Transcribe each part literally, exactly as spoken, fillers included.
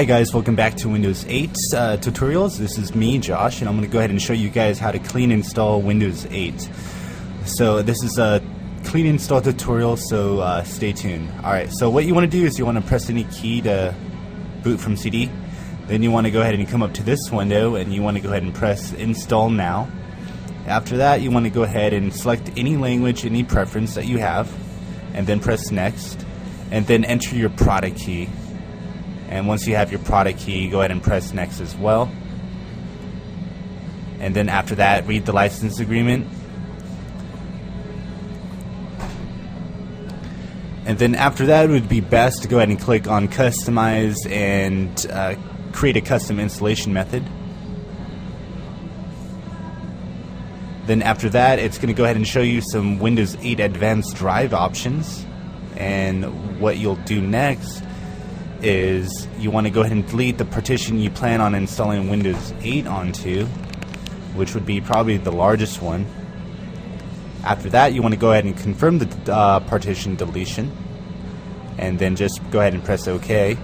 Hi guys, welcome back to Windows eight uh, tutorials. This is me, Josh, and I'm going to go ahead and show you guys how to clean install Windows eight. So this is a clean install tutorial, so uh, stay tuned. Alright, so what you want to do is you want to press any key to boot from C D. Then you want to go ahead and come up to this window and you want to go ahead and press install now. After that you want to go ahead and select any language, any preference that you have, and then press next, and then enter your product key. And once you have your product key, go ahead and press next as well. And then after that, read the license agreement. And then after that, it would be best to go ahead and click on customize and uh, create a custom installation method. Then after that, it's going to go ahead and show you some Windows eight Advanced Drive options. And what you'll do next is you want to go ahead and delete the partition you plan on installing Windows eight onto, which would be probably the largest one. After that, you want to go ahead and confirm the uh, partition deletion, and then just go ahead and press OK.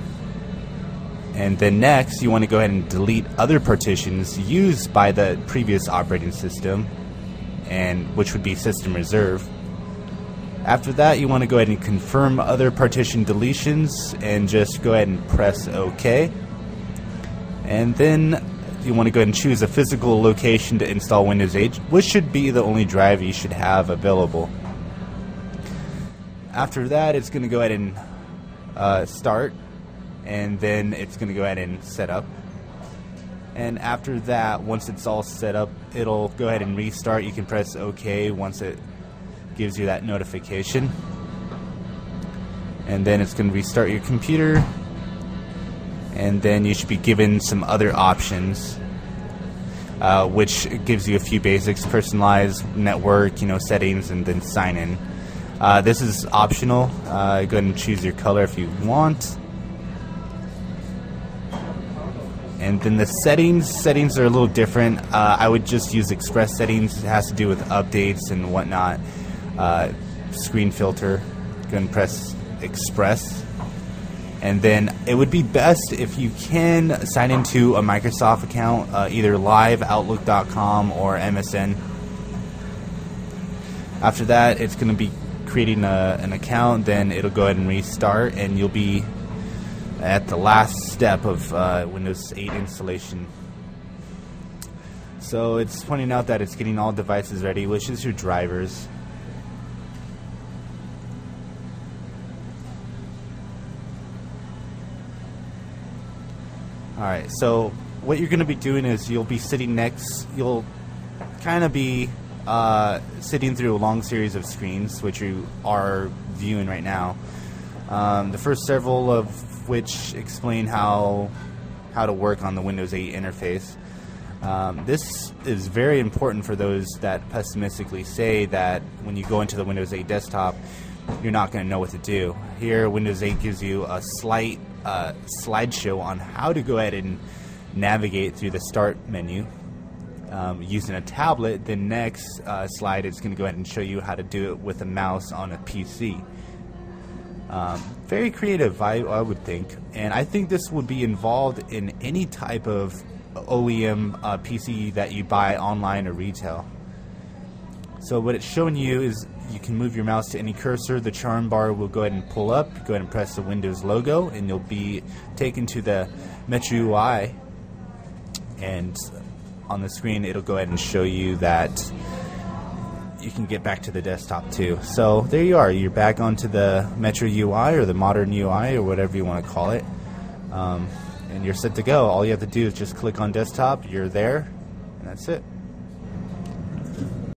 And then next, you want to go ahead and delete other partitions used by the previous operating system, and which would be System Reserve. After that, you want to go ahead and confirm other partition deletions and just go ahead and press OK. And then you want to go ahead and choose a physical location to install Windows eight, which should be the only drive you should have available. After that, it's going to go ahead and uh, start, and then it's going to go ahead and set up. And after that, once it's all set up, it'll go ahead and restart. You can press OK once it gives you that notification, and then it's going to restart your computer, and then you should be given some other options, uh, which gives you a few basics: personalized network, you know, settings, and then sign in. Uh, this is optional. Uh, go ahead and choose your color if you want. And then the settings, settings are a little different. Uh, I would just use Express Settings. It has to do with updates and whatnot. Uh, screen filter, go and press Express, and then it would be best if you can sign into a Microsoft account, uh, either live, outlook dot com, or M S N. After that, it's going to be creating a, an account, then it'll go ahead and restart, and you'll be at the last step of uh, Windows eight installation. So it's pointing out that it's getting all devices ready, which is your drivers. Alright, so what you're going to be doing is you'll be sitting next, you'll kind of be uh, sitting through a long series of screens, which you are viewing right now. Um, the first several of which explain how, how to work on the Windows eight interface. Um, this is very important for those that pessimistically say that when you go into the Windows eight desktop, you're not going to know what to do. Here, Windows eight gives you a slight Uh, slideshow on how to go ahead and navigate through the start menu um, using a tablet. The next uh, slide is going to go ahead and show you how to do it with a mouse on a P C. Um, very creative, I, I would think, and I think this would be involved in any type of O E M uh, P C that you buy online or retail. So what it's showing you is you can move your mouse to any cursor. The charm bar will go ahead and pull up. Go ahead and press the Windows logo, and you'll be taken to the Metro U I. And on the screen, it'll go ahead and show you that you can get back to the desktop too. So there you are. You're back onto the Metro U I or the Modern U I or whatever you want to call it, um, and you're set to go. All you have to do is just click on desktop. You're there, and that's it.